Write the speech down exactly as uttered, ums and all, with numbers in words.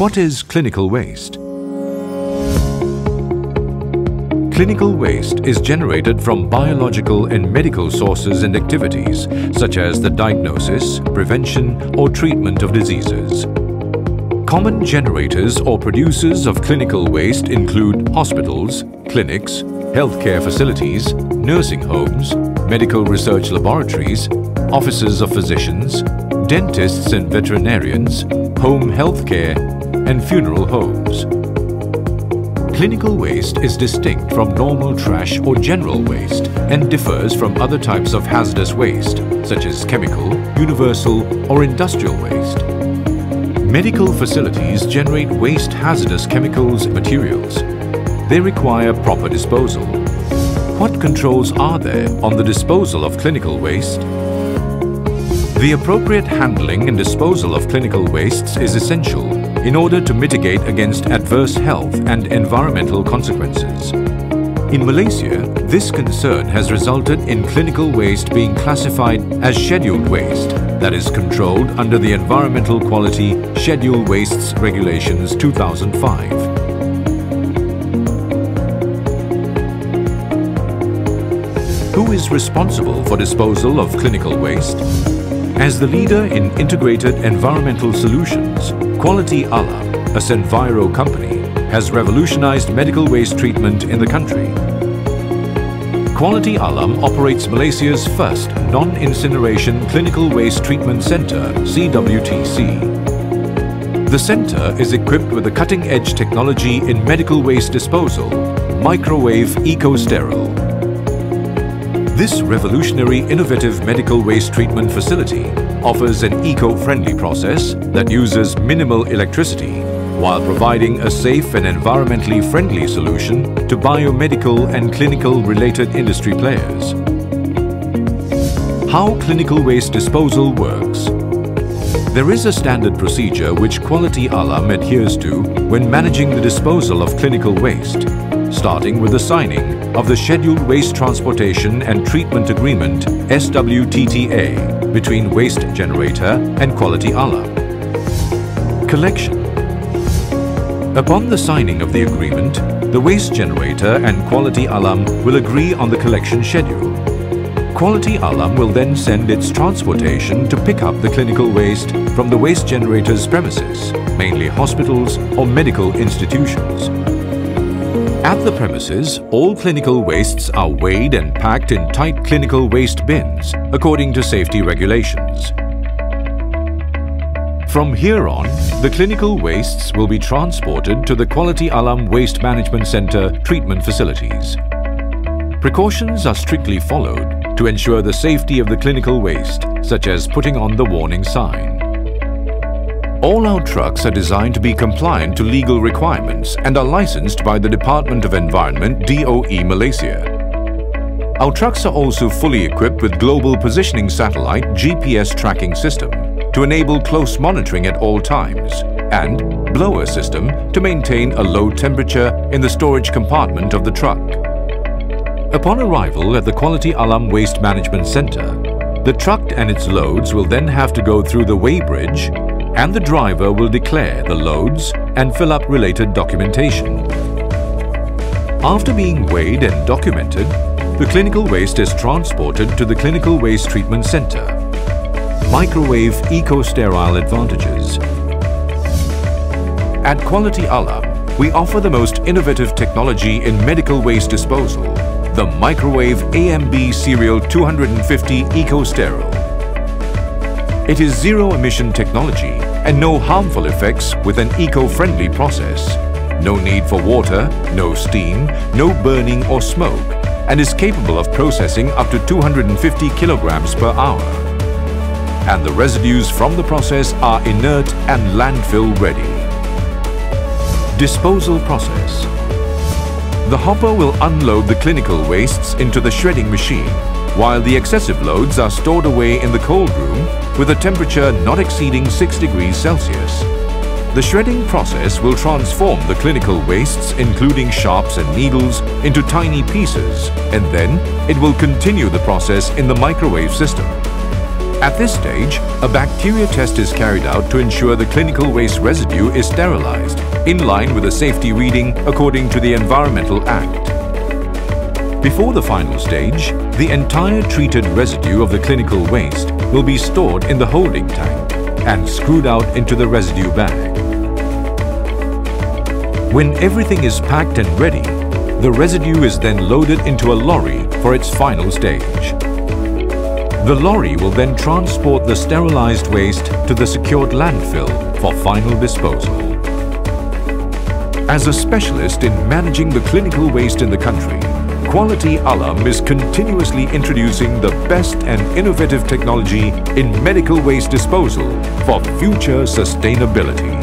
What is clinical waste? Clinical waste is generated from biological and medical sources and activities, such as the diagnosis, prevention or treatment of diseases. Common generators or producers of clinical waste include hospitals, clinics, healthcare facilities, nursing homes, medical research laboratories, offices of physicians, dentists and veterinarians, home healthcare, and funeral homes. Clinical waste is distinct from normal trash or general waste and differs from other types of hazardous waste, such as chemical, universal, or industrial waste. Medical facilities generate waste hazardous chemicals and materials. They require proper disposal. What controls are there on the disposal of clinical waste? The appropriate handling and disposal of clinical wastes is essential in order to mitigate against adverse health and environmental consequences. In Malaysia, this concern has resulted in clinical waste being classified as scheduled waste, that is controlled under the Environmental Quality Schedule Wastes Regulations two thousand five. Who is responsible for disposal of clinical waste? As the leader in integrated environmental solutions, Quality Alam, a Cenviro company, has revolutionized medical waste treatment in the country. Quality Alam operates Malaysia's first non-incineration clinical waste treatment center, C W T C. The center is equipped with the cutting-edge technology in medical waste disposal, microwave Ecosteryl. This revolutionary innovative medical waste treatment facility offers an eco-friendly process that uses minimal electricity while providing a safe and environmentally friendly solution to biomedical and clinical related industry players. How clinical waste disposal works? There is a standard procedure which Quality Alam adheres to when managing the disposal of clinical waste, starting with the signing of the Scheduled Waste Transportation and Treatment Agreement S W T T A between Waste Generator and Quality Alam. Collection. Upon the signing of the agreement, the Waste Generator and Quality Alam will agree on the collection schedule. Quality Alam will then send its transportation to pick up the clinical waste from the Waste Generator's premises, mainly hospitals or medical institutions. At the premises, all clinical wastes are weighed and packed in tight clinical waste bins according to safety regulations. From here on, the clinical wastes will be transported to the Quality Alam Waste Management Centre treatment facilities. Precautions are strictly followed to ensure the safety of the clinical waste, such as putting on the warning sign. All our trucks are designed to be compliant to legal requirements and are licensed by the Department of Environment, D O E Malaysia. Our trucks are also fully equipped with global positioning satellite G P S tracking system to enable close monitoring at all times, and blower system to maintain a low temperature in the storage compartment of the truck. Upon arrival at the Quality Alam Waste Management Centre, the truck and its loads will then have to go through the weigh bridge, and the driver will declare the loads and fill up related documentation. After being weighed and documented, the clinical waste is transported to the Clinical Waste Treatment Centre. Microwave Eco-Sterile advantages. At Quality Alam, we offer the most innovative technology in medical waste disposal, the Microwave A M B Serial two hundred fifty Eco-Sterile. It is zero-emission technology and no harmful effects with an eco-friendly process. No need for water, no steam, no burning or smoke, and is capable of processing up to two hundred fifty kilograms per hour. And the residues from the process are inert and landfill ready. Disposal process. The hopper will unload the clinical wastes into the shredding machine, while the excessive loads are stored away in the cold room with a temperature not exceeding six degrees Celsius. The shredding process will transform the clinical wastes, including sharps and needles, into tiny pieces, and then it will continue the process in the microwave system. At this stage, a bacteria test is carried out to ensure the clinical waste residue is sterilized, in line with a safety reading according to the Environmental Act. Before the final stage, the entire treated residue of the clinical waste will be stored in the holding tank and screwed out into the residue bag. When everything is packed and ready, the residue is then loaded into a lorry for its final stage. The lorry will then transport the sterilized waste to the secured landfill for final disposal. As a specialist in managing the clinical waste in the country, Quality Alam is continuously introducing the best and innovative technology in medical waste disposal for future sustainability.